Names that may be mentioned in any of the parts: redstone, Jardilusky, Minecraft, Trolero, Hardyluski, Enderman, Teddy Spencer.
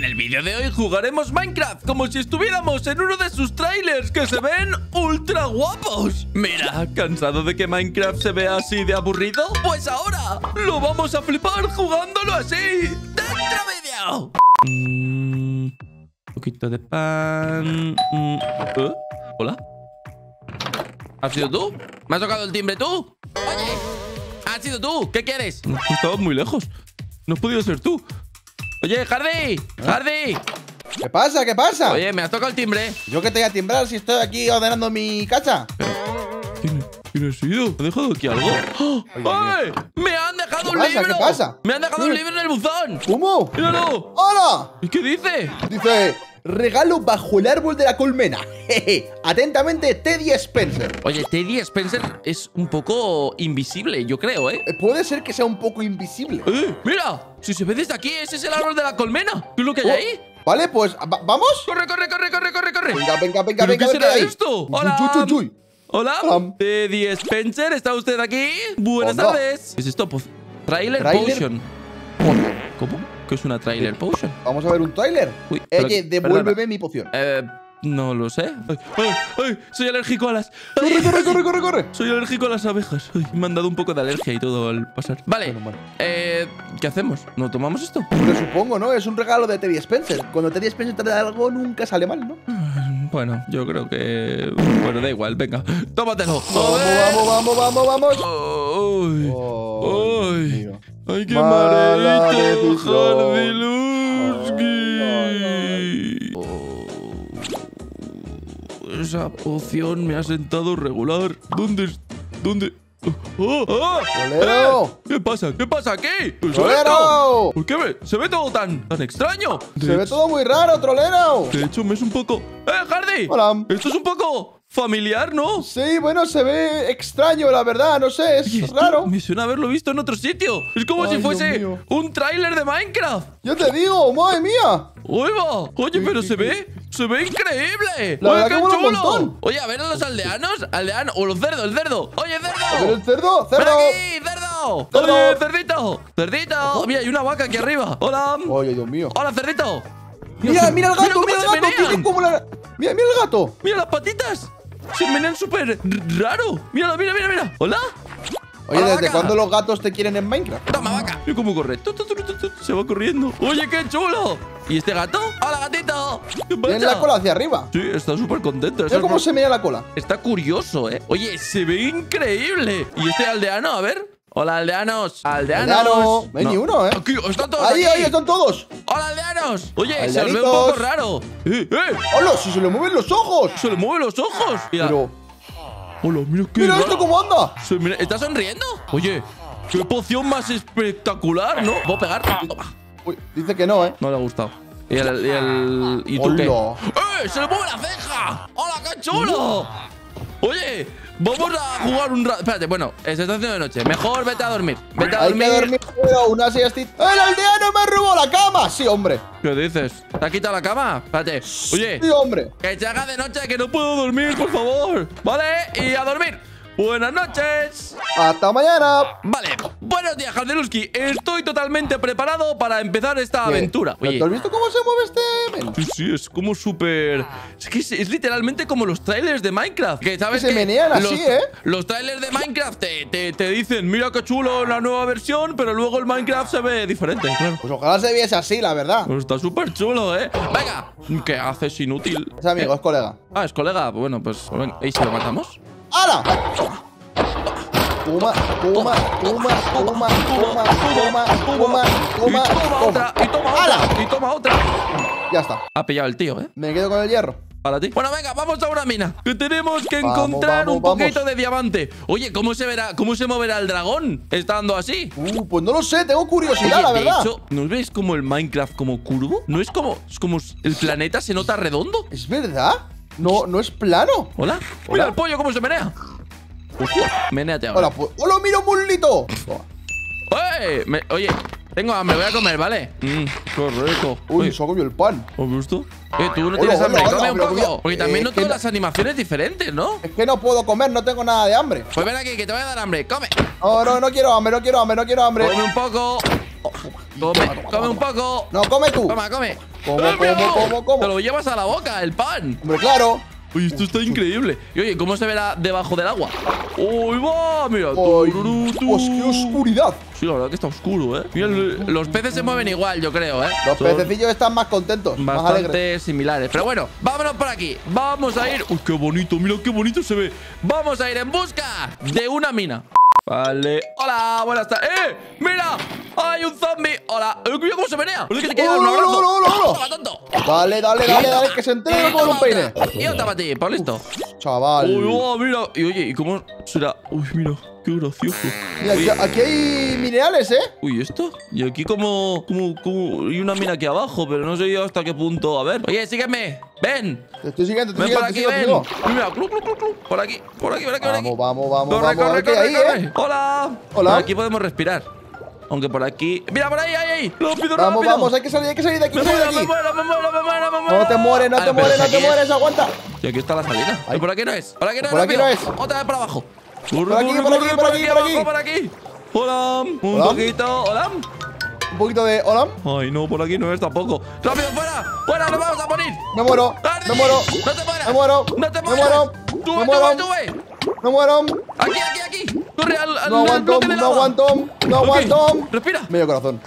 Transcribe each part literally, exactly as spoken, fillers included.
en el vídeo de hoy jugaremos Minecraft como si estuviéramos en uno de sus trailers que se ven ultra guapos. Mira, ¿cansado de que Minecraft se vea así de aburrido? Pues ahora lo vamos a flipar jugándolo así. ¡Dentro vídeo! Mm, un poquito de pan. Mm, ¿eh? ¿Hola? ¿Has sido tú? ¿Me has tocado el timbre tú? Oye, ¿has sido tú? ¿Qué quieres? Estabas muy lejos. No has podido ser tú. Oye, Hardy, Hardy. ¿Qué pasa? ¿Qué pasa? Oye, me has tocado el timbre. ¿Yo qué te voy a timbrar si estoy aquí ordenando mi casa? ¿Quién, quién ha sido? ¿Me ha dejado aquí algo? ¡Oh! ¡Ay! ¡Me han dejado un pasa? libro! ¿Qué pasa? ¡Me han dejado ¿Qué? un libro en el buzón! ¿Cómo? ¡Míralo! ¡Hola! ¿Y qué dice? Dice: regalo bajo el árbol de la colmena. Jeje. Atentamente, Teddy Spencer. Oye, Teddy Spencer es un poco invisible, yo creo, ¿eh? Puede ser que sea un poco invisible. Eh, ¡Mira! Si se ve desde aquí, ese es el árbol de la colmena. ¿Qué es lo que hay oh, ahí? Vale, pues, ¿va ¿vamos? ¡Corre, corre, corre, corre, corre, corre! Venga, venga, venga, venga. ¿Qué será esto? ¡Hola! Chuy, chuy, chuy. Hola, Hola. Teddy Spencer, ¿está usted aquí? Buenas Hola. tardes. ¿Qué es esto? Trailer, trailer Potion. Potion. ¿Cómo? ¿Qué es una trailer potion? Vamos a ver un trailer. Uy, Oye, devuélveme perdona. mi poción. Eh, no lo sé. Ay, ay, ay, soy alérgico a las... Corre, ay, corre, corre, corre, corre. Soy alérgico a las abejas. Ay, me han dado un poco de alergia y todo al pasar. Vale. Bueno, bueno. Eh, ¿qué hacemos? ¿No tomamos esto? Lo supongo, ¿no? Es un regalo de Teddy Spencer. Cuando Teddy Spencer trae algo, nunca sale mal, ¿no? Bueno, yo creo que... Bueno, da igual, venga. Tómatelo. Vamos, vamos, vamos, vamos, vamos. Uy, oh, uy. ¡Ay, qué maravito, Jardilusky! Oh, no, no, no. Esa poción me ha sentado regular. ¿Dónde es? ¿Dónde? ¡Oh! ¡Oh! ¡Trolero! ¿Eh? ¿Qué pasa? ¿Qué pasa aquí? ¡Trolero! ¿Por qué me, se ve todo tan, tan extraño? De se hecho, ve todo muy raro, Trolero. De hecho, me es un poco... ¡Eh, Hardy! Hola. Esto es un poco... familiar, ¿no? Sí, bueno, se ve extraño, la verdad, no sé, es raro. Me suena haberlo visto en otro sitio. Es como Ay, si fuese un tráiler de Minecraft. Yo te digo, madre mía. Oiga, oye, pero se ve, se ve increíble. La oye, verdad, qué chulo. Un montón. Oye, a ver a los aldeanos, aldeanos, o los cerdos, el cerdo. Oye, cerdo. ¿El cerdo? Cerdo. Ven aquí, cerdo. cerdo. Oye, cerdito, cerdito. Mira, hay una vaca aquí arriba. Hola. Oye, Dios mío. Hola, cerdito. Mira, mira el gato, mira, mira el gato. Tiene como la... Mira, mira el gato. Mira las patitas. Se menean súper raro. Míralo, mira, mira, mira. Hola. Oye, ¿desde cuándo los gatos te quieren en Minecraft? Toma, vaca. Mira cómo corre. Se va corriendo. Oye, qué chulo. ¿Y este gato? ¡Hola, gatito! Tiene la cola hacia arriba. Sí, está súper contento. Mira cómo se mea la cola. Está curioso, ¿eh? Oye, se ve increíble. ¿Y este aldeano? A ver. Hola, aldeanos. Aldeanos. No hay ni uno, ¿eh? Aquí, están todos. Ahí, ahí, están todos. Hola, aldeanos. Oye, se os ve un poco raro. ¡Eh, eh! ¡Hola! ¡Si se le mueven los ojos! ¡Se le mueven los ojos! Mira. Pero... Hola, mira qué. ¡Mira esto cómo anda! ¿Está sonriendo? Oye, qué poción más espectacular, ¿no? ¿Puedo pegar? Toma. Uy, dice que no, ¿eh? No le ha gustado. ¿Y el. ¿Y, el, y tú qué? ¡Eh! ¡Se le mueve la ceja! ¡Hola, qué chulo! Oye, vamos a jugar un rato. Espérate, bueno, se está haciendo de noche. Mejor vete a dormir. Vete a dormir. Hay que dormir, pero una siestita. ¡El aldeano me robó la cama! Sí, hombre. ¿Qué dices? ¿Te ha quitado la cama? Espérate. Oye. Sí, hombre. Que se haga de noche, que no puedo dormir, por favor. Vale, y a dormir. Buenas noches. Hasta mañana. Vale. Buenos días, Jardilusky. Estoy totalmente preparado para empezar esta ¿Qué? aventura. Oye, ¿te has visto cómo se mueve este men? Sí, sí, es como súper... Es que es, es literalmente como los trailers de Minecraft. Que sabes que se menean los, así, ¿eh? Los trailers de Minecraft te, te, te dicen, mira qué chulo la nueva versión, pero luego el Minecraft se ve diferente, claro. Pues ojalá se viese así, la verdad. Pues está súper chulo, ¿eh? Venga. ¿Qué haces, inútil? Es amigo, ¿Eh? es colega. Ah, es colega. Bueno, pues... Venga. ¿Y si lo matamos? ¡Hala! Toma, toma, toma, toma, toma, toma, toma, toma, toma, y toma otra, y toma otra. Ya está. Ha pillado el tío, ¿eh? Me quedo con el hierro. Para ti. Bueno, venga, vamos a una mina. Que tenemos que vamos, encontrar vamos, un poquito vamos. de diamante. Oye, ¿cómo se verá, cómo se moverá el dragón estando así? Uh, pues no lo sé, tengo curiosidad, Oye, la verdad. De hecho, ¿no veis como el Minecraft como curvo? ¿No es como, es como el planeta se nota redondo? Es verdad. No, no es plano. ¿Hola? Hola. Mira el pollo cómo se menea. Hostia, menéate ahora. Hola, pues. ¡Hola, mira un mulito! ¡Ey! Me, oye, tengo hambre, voy a comer, ¿vale? Mmm, qué rico. Uy, oye, se ha comido el pan. ¿Has visto? Eh, tú no hola, tienes hola, hambre, hola, come hola, un poco. Porque también eh, no todas no... las animaciones diferentes, ¿no? Es que no puedo comer, no tengo nada de hambre. Pues ven aquí, que te voy a dar hambre, come. No, no, no quiero hambre, no quiero hambre, no quiero hambre. Come un poco. Come, come un poco. No, come tú. Toma, come. ¿Cómo, cómo, cómo, cómo? Te lo llevas a la boca, el pan. Hombre, claro. Uy, esto está increíble. Y oye, ¿cómo se verá debajo del agua? ¡Uy, va! Mira. Ay, Dios, ¡qué oscuridad! Sí, la verdad que está oscuro, ¿eh? Mira, los peces se mueven igual, yo creo, ¿eh? Los Son pececillos están más contentos, más alegres, similares. Pero bueno, vámonos por aquí. Vamos a ir... ¡Uy, qué bonito! Mira, qué bonito se ve. Vamos a ir en busca de una mina. Vale. ¡Hola! Buenas tardes. ¡Eh! ¡Mira! ¡Hay un zombie! ¡Hola! ¡Mira cómo se menea! ¡Hola, que no, no, no, no, no! ¡Tonto! Dale, dale, dale, dale, que se entregue con un peine. Y otra para ti, por listo. Chaval. Uy, oh, mira. Y oye, ¿y cómo será? Uy, mira, qué gracioso. Mira, aquí, aquí hay minerales, ¿eh? Uy, ¿esto? Y aquí como, como, como... hay una mina aquí abajo, pero no sé yo hasta qué punto. A ver. Oye, sígueme. ¡Ven! Te estoy siguiendo, te estoy ven siguiendo, por aquí, ven. Mira, clu, clu, clu, clu. Por aquí, por aquí, por aquí. Vamos, vamos, vamos. Corre, vamos, corre, corre, corre, ahí, corre. ¿Eh? Hola. Hola. Aquí podemos respirar. Aunque por aquí... ¡Mira, por ahí, ahí, ahí! ¡Rápido, vamos, rápido! Vamos, hay que salir, hay que salir de aquí, me, salir muero, de aquí. me muero, me muero, me muero, me muero. No te mueres, no te mueres, no te mueres, aguanta. Y aquí está la salida. Ay. Por aquí no es, por aquí no es, por aquí no es. Otra vez para abajo. Por aquí, por aquí, por aquí, por aquí. Por aquí. Hola, un poquito, hola. Un poquito de hola. Ay, no, por aquí no es tampoco. ¡Rápido, fuera! ¡Fuera, nos vamos a morir! ¡Me muero! ¡Me muero! ¡No te mueras! ¡Me muero! ¡No te mueras! ¡Me muero! ¡Tuve, ¡No muero! ¡Aquí, aquí, aquí! ¡Corre al, al, no aguanto, al bloque del agua! ¡No aguanto! ¡No aguanto! Okay. ¡Respira! Medio corazón.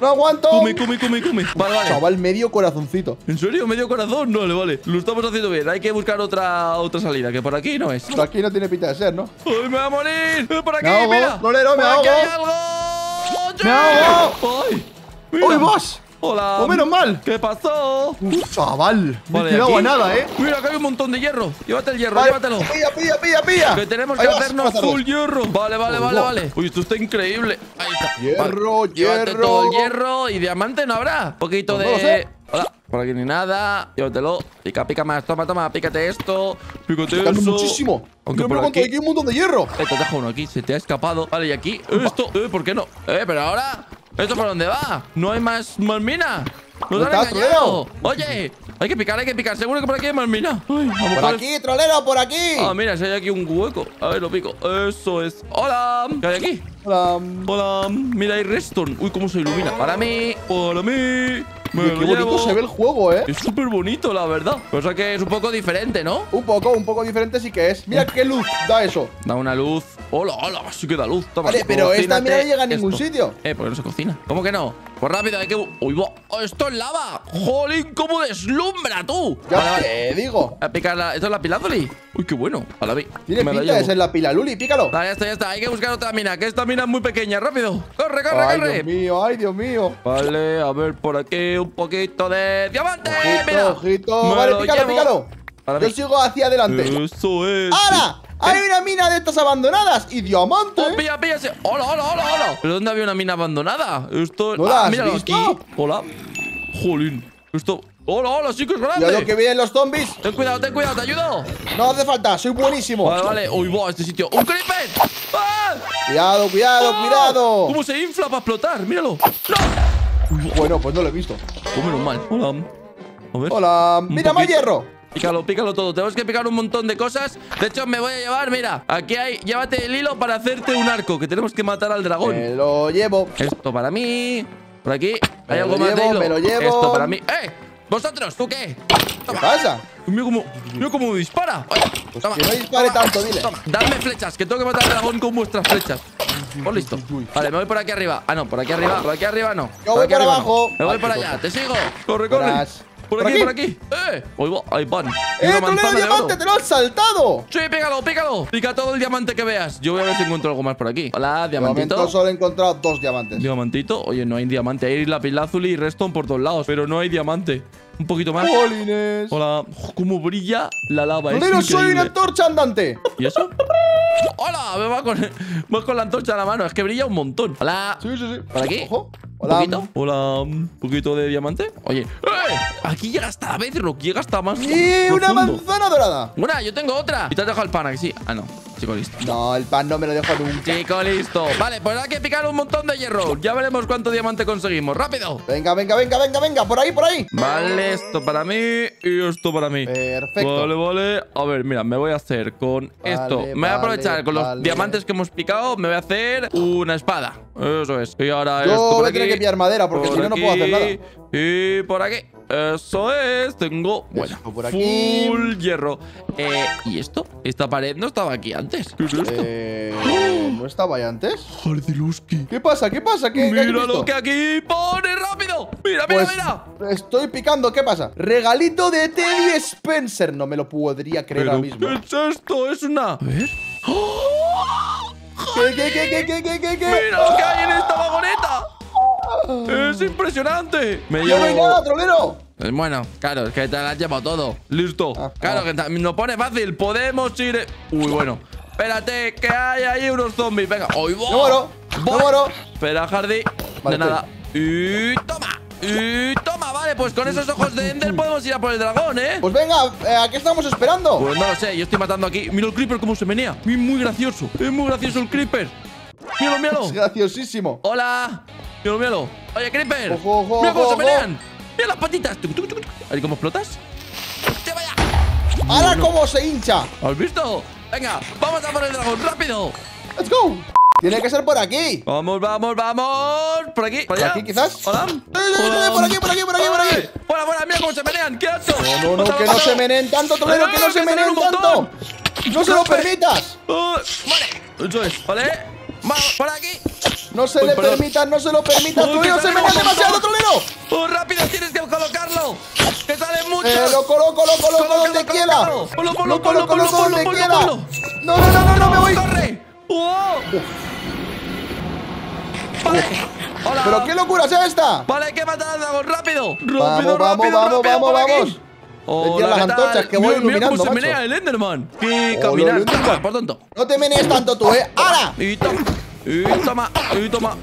¡No aguanto! ¡Come, come, come, come! Vale, vale. Chaval, medio corazoncito. ¿En serio? ¿Medio corazón? No, vale, vale. Lo estamos haciendo bien. Hay que buscar otra, otra salida, que por aquí no es. Por aquí no tiene pinta de ser, ¿no? ¡Uy, me va a morir! ¡Por aquí, me mira! ¡No le, no, me ahogo! ¡Aquí hay algo! ¡Me ahogo! ¡Ay! ¡Uy, vos! ¡Hola! ¡Oh, menos mal! ¿Qué pasó? Uf, chaval, no he tirado a nada, ¿eh? Mira, que hay un montón de hierro. Llévate el hierro, vale, llévatelo. Pilla, pilla, pilla, pilla. Que tenemos que hacernos full hierro. Vale, vale, oh, vale, wow. vale. Uy, esto está increíble. Ahí está. Hierro, vale. hierro. Llévate todo el hierro y diamante no habrá. Un poquito pues de... No lo sé. Hola. Por aquí ni nada. Llévatelo. Pica, pica más. Toma, toma. Pícate esto. Pícate eso. muchísimo. Aunque por aquí hay un montón de hierro. Eh, te dejo uno aquí. Se te ha escapado. Vale, y aquí... Esto... Eh, ¿por qué no? Eh, pero ahora... ¿Esto para dónde va? No hay más, más mina. ¡Nos han engañado! Oye, hay que picar, hay que picar. Seguro que por aquí hay más mina. Ay, por aquí, trolero, por aquí. Ah, mira, si hay aquí un hueco. A ver, lo pico. Eso es. ¡Hola! ¿Qué hay aquí? Hola. Hola. Mira, hay redstone. Uy, cómo se ilumina. Para mí. Para mí. Me Qué bonito llevo. se ve el juego, ¿eh? Es súper bonito, la verdad. O sea que es un poco diferente, ¿no? Un poco, un poco diferente sí que es. Mira qué luz da eso. Da una luz. Hola, hola, sí que da luz. Toma, vale, pero esta mira no llega a ningún esto. sitio. Eh, porque no se cocina. ¿Cómo que no? Pues rápido, hay que... ¡Uy, va! ¡Esto es lava! ¡Jolín, cómo deslumbra, tú! Ya vale, vale. Te digo. A picar la... ¿Esto es la pilazuli? ¡Uy, qué bueno! A la vi. Tiene pinta de ser la pila, Luli. Pícalo. Vale, ya está, ya está. Hay que buscar otra mina, que esta mina es muy pequeña. ¡Rápido! ¡Corre, corre, ay, corre! ¡Ay, Dios mío! ¡Ay, Dios mío! Vale, a ver por aquí un poquito de diamante. Ojito, mira. Ojito. Me vale, pícalo, pícalo. Yo mí. sigo hacia adelante. Eso es. ¡Ahora! ¡Hay una mina de estas abandonadas! ¡Y diamante! Oh, pilla, pilla! ¡Hola, hola, hola, hola! ¿Pero dónde había una mina abandonada? Esto... ¿No la has ah, míralo visto? aquí. Hola. Jolín. Esto... ¡Hola, hola! ¡Sí que es grande! ¡Ya lo que vienen los zombies! ¡Ten cuidado, ten cuidado! ¡Te ayudo! ¡No hace falta! ¡Soy buenísimo! Vale, vale. ¡Uy, va! Este sitio... ¡Un creeper! ¡Ah! ¡Cuidado, cuidado, ¡Oh! cuidado! ¿Cómo se infla para explotar? ¡Míralo! ¡No! Bueno, pues no lo he visto. Pues menos mal. Hola. A ver. Hola. ¡Mira, más hierro! Pícalo, pícalo todo. Tenemos que picar un montón de cosas. De hecho, me voy a llevar, mira. Aquí hay, llévate el hilo para hacerte un arco, que tenemos que matar al dragón. Me lo llevo. Esto para mí. Por aquí me hay algo llevo, más de hilo. Me lo llevo. Esto para mí. ¡Eh! ¿Vosotros? ¿Tú qué? Toma. ¿Qué pasa? Mira cómo, mira cómo dispara. Oye, pues toma, que no dispare toma, tanto, dile. Toma. Dadme flechas, que tengo que matar al dragón con vuestras flechas. Pues listo. Vale, me voy por aquí arriba. Ah, no, por aquí arriba. Por aquí arriba no. Yo voy para abajo. No. Me voy para allá, te sigo. Corre, corre. Por aquí, por aquí, por aquí. ¡Eh! Oiga, ahí van. ¡Eh, Trolero, diamante! ¡Te lo has saltado! Sí, pícalo, pícalo. Pica todo el diamante que veas. Yo voy a ver si encuentro algo más por aquí. Hola, diamantito. Yo solo he encontrado dos diamantes. Diamantito. Oye, no hay diamante. Hay lapislázuli y redstone por todos lados. Pero no hay diamante. Un poquito más. ¡Jolines! Hola. Cómo brilla la lava. ¡Trolero, soy una antorcha andante! ¿Y eso? ¡Hola! Me va con, va con la antorcha en la mano. Es que brilla un montón. Hola. Sí, sí, sí. ¿Por aquí? Ojo. Hola. ¿Poquito? Hola. ¿Un poquito de diamante? Oye. ¡Eh! Aquí llega hasta a veces, Rock. Llega hasta más. ¡Y sí, una manzana dorada! Una, yo tengo otra. Y te has dejado el pan aquí, sí. Ah, no. Chico listo. No, el pan no me lo dejo nunca. Chico listo. Vale, pues hay que picar un montón de hierro. Ya veremos cuánto diamante conseguimos. ¡Rápido! Venga, venga, venga, venga, venga. Por ahí, por ahí. Vale, esto para mí y esto para mí. Perfecto. Vale, vale. A ver, mira, me voy a hacer con vale, esto. Me voy a aprovechar vale, con los vale. diamantes que hemos picado. Me voy a hacer una espada. Eso es. Y ahora Yo esto por voy a tener aquí, que pillar madera porque por si no, no puedo hacer nada. Y por aquí. Eso es, tengo, bueno, por aquí. Full hierro. eh, ¿Y esto? Esta pared no estaba aquí antes. ¿Qué es esto? Eh, ¿No estaba ahí antes? Jardilusky. ¿Qué pasa? ¿Qué pasa? ¿Qué, mira ¿qué lo que aquí pone, rápido. Mira, mira, pues mira. Estoy picando, ¿qué pasa? Regalito de Teddy Spencer. No me lo podría creer ahora mismo. ¿Qué es esto? Es una... A ver. ¡Oh! ¿Qué, qué, qué, qué, qué, qué, qué, qué? Mira lo que hay en esta vagoneta. ¡Es impresionante! ¡Me llevo! ¡No, nada, trolero! Pues bueno, claro, es que te lo has llevado todo. Listo. Ah, claro, ah. que nos pone fácil. Podemos ir... Uy, bueno. Espérate, que hay ahí unos zombies. Venga. ¡Ay, voy! ¡No moro! ¡No moro! Espera, Hardy. Vale, de nada. Y... ¡Toma! Y toma, vale, pues con esos ojos de Ender podemos ir a por el dragón, ¿eh? Pues venga, eh, ¿a qué estamos esperando? Pues no lo sé, yo estoy matando aquí. Mira el creeper cómo se menea. Es muy gracioso. Es muy gracioso el creeper. Míralo, míralo. Es graciosísimo. Hola. Míralo, míralo. Oye, creeper. Ojo, ojo, mira cómo ojo, se pelean. Mira las patitas. A ver cómo explotas. ¡Te vaya! ¡Ahora no, cómo no. se hincha! ¿Has visto? Venga, vamos a por el dragón, rápido. ¡Let's go! Tiene que ser por aquí. Vamos, vamos, vamos. Por aquí. Por allá. aquí, quizás. Hola. Hola. Por aquí, por aquí, por aquí, por aquí. Hola, hola, mira cómo se menean. ¡Qué asco! No, no, no, que no se meneen tanto, trolero, que no se meneen tanto. ¡No se lo permitas! Vale. Eso es, ¿vale? Vamos, por aquí. No se Uy, le perdón. permitan, no se lo permitan. Uy, trolero, se me da demasiado, trolero. Oh, rápido, tienes que colocarlo. Que sale mucho. Eh, lo coloco, lo coloco donde quiera. Polo, polo, polo, polo, donde quiera. No, no, no, no, no me voy. Corre. ¡Wow! Vale. Hola. Pero qué locura es esta. Vale, hay que matar al dragón rápido. Rápido, vamos, rápido, vamos, rápido, vamos, vamos. Hola, las antorchas que voy iluminando, macho. Mira cómo se menea el Enderman. Que caminar. Por tonto. No te menees tanto tú, eh. ¡Ahora! Y toma. Y toma, y toma,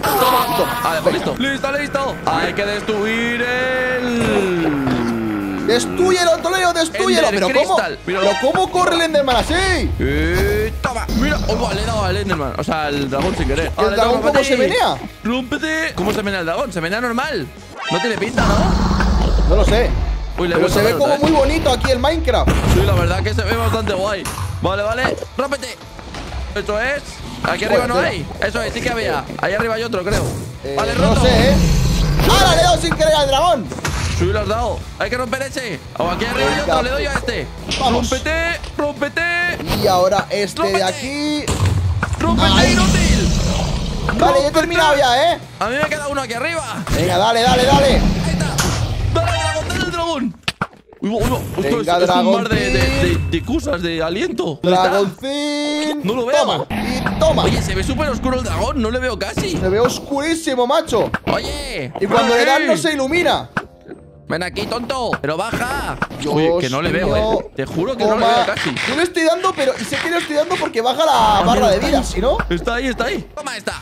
toma, toma. Vale, pues listo, listo, listo. Hay que destruir el... Destruyelo, Toleo, destruyelo. Pero cómo, pero cómo corre el Enderman así. Y toma, mira, oh, le he dado al Enderman, o sea, al dragón sin querer. ¿El dragón cómo se menea? Rómpete. ¿Cómo se menea el dragón? Se menea normal. No tiene pinta, ¿no? No lo sé. Uy, pero se ve como muy bonito aquí el Minecraft. Sí, la verdad que se ve bastante guay. Vale, vale, rómpete. Eso es. Aquí arriba no hay. Eso es, sí que había. Ahí arriba hay otro, creo. Eh, vale, roto. No sé, ¿eh? ¡Ahora le doy sin querer al dragón! Sí, lo has dado. Hay que romper ese. O aquí arriba hay otro, le doy a este. Vamos. Rómpete, rómpete. Y ahora este ¡Rómpete! de aquí. ¡Rómpete, inútil! Vale, ¡Rómpete! ya he terminado ya, ¿eh? A mí me queda uno aquí arriba. Venga, dale, dale, dale. Ahí está. Dale, dragón, dale, dragón. Uy, uy, uy, uy, Venga, es, es un mar de, de, de, de cosas, de aliento. ¡Dragoncín! No lo veo. Toma, y toma. Oye, se ve súper oscuro el dragón, no le veo casi. Se ve oscurísimo, macho. Oye. Y cuando le dan no se ilumina. Ven aquí, tonto. Pero baja. Dios Oye, que no le veo, mío. eh. Te juro que Toma. no le veo casi. Yo le estoy dando, pero sé que le estoy dando porque baja la También barra de vida, ¿si no? Está ahí, está ahí. Toma esta.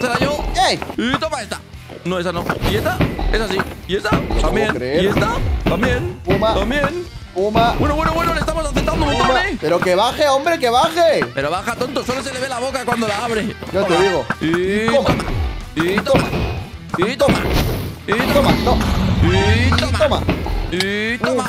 Se la llevo. Ey. Y toma esta. No, esa no. ¿Y esta? Esa sí. ¿Y esta? También. ¿Y esta? También. Puma. También. Puma. Bueno, bueno, bueno, le estamos aceptando un montón, ¿eh? Pero que baje, hombre, que baje. Pero baja, tonto. Solo se le ve la boca cuando la abre. Yo te digo. Y toma. Y toma. Y toma. Y toma. No. Y toma. Y toma.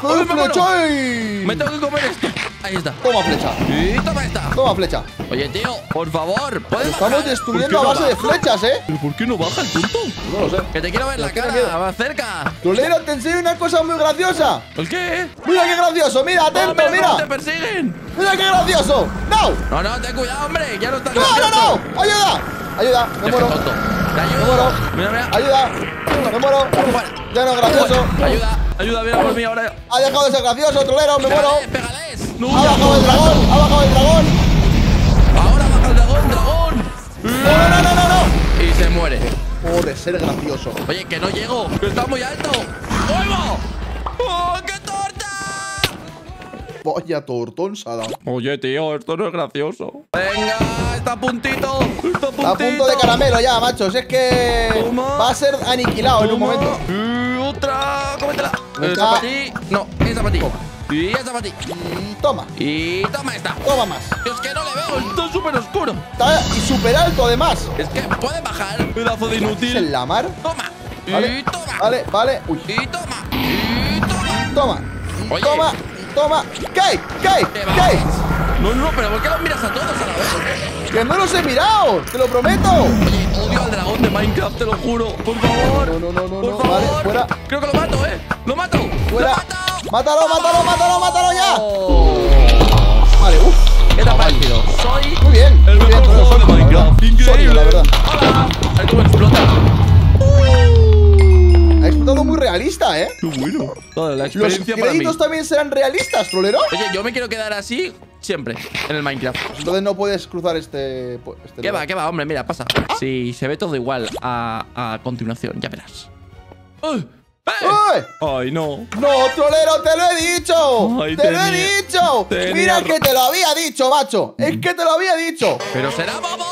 Me tengo que comer esto. Ahí está. Toma flecha. Y toma esta. Toma flecha. Oye, tío, por favor. Estamos destruyendo a base de flechas, ¿eh? ¿Pero por qué no baja el punto? No lo sé. Que te quiero ver la cara. Más cerca. Trolero, te enseño una cosa muy graciosa. ¿El qué? Mira qué gracioso. Mira, atento, mira. Te persiguen. Mira qué gracioso. No. No, no, ten cuidado, hombre. Ya no está. No, no, no. Ayuda. Ayuda. Me muero. Me muero. Mira, mira. Ayuda. Me muero. Ya no es gracioso. Ayuda. Ayuda, mira por mí ahora. Ha dejado de ser gracioso, trolero. Me muero. No, ¡Ha bajado el dragón! ¡Ha bajado el dragón! ¡Ahora baja el dragón, dragón! ¡No, no, no, no! no. Y se muere. Pobre ser gracioso. Oye, que no llego, que está muy alto. ¡Vuelvo! ¡Oh, qué torta! Vaya tortón se ha dado. Oye, tío, esto no es gracioso. ¡Venga! ¡Está a puntito! ¡Está a puntito! Está a punto de caramelo ya, machos. Es que Toma. va a ser aniquilado Toma. en un momento. Y otra, cómetela. Esa para ti. No, esa para ti. Toma. Y esta para ti. Toma. Y toma esta. Toma más. Es que no le veo. Está súper oscuro. Está y súper alto además. Es que puede bajar. Pedazo de inútil. ¿En la mar? Toma. Vale. Y toma. Vale, vale. Uy. Y toma. Y toma. Toma. Oye. Toma. Toma. ¡Cae! ¡Cae! ¡Cae! No, no, pero ¿por qué los miras a todos a la vez? ¡Que no los he mirado! ¡Te lo prometo! Oye, odio al dragón de Minecraft, te lo juro. ¡Por favor! No, no, no, no, por no. Favor. Vale, fuera. Creo que lo mato, ¿eh? ¡Lo mato! ¡Fuera! ¡Lo mato! ¡Mátalo, mátalo, mátalo, mátalo ya! Oh. Vale, uff. ¿Qué tal, partido? Soy muy bien, el mejor juego de Minecraft. Increíble, la verdad. ¡Hola! Ahí tú explotas. Ha explotado muy realista, ¿eh? Qué bueno. Toda la experiencia para mí. Los créditos también serán realistas, trolero. Oye, yo me quiero quedar así siempre en el Minecraft. Entonces no puedes cruzar este... este ¿Qué lugar? Va, qué va, hombre? Mira, pasa. ¿Ah? Sí, se ve todo igual a, a continuación, ya verás. ¡Uy! Uh. ¡Eh! ¡Ay, no! ¡No, trolero, te lo he dicho! Ay, ¡Te tenía, lo he dicho! Tenía... ¡Mira que te lo había dicho, macho! ¡Es que te lo había dicho! ¡Pero será bobo!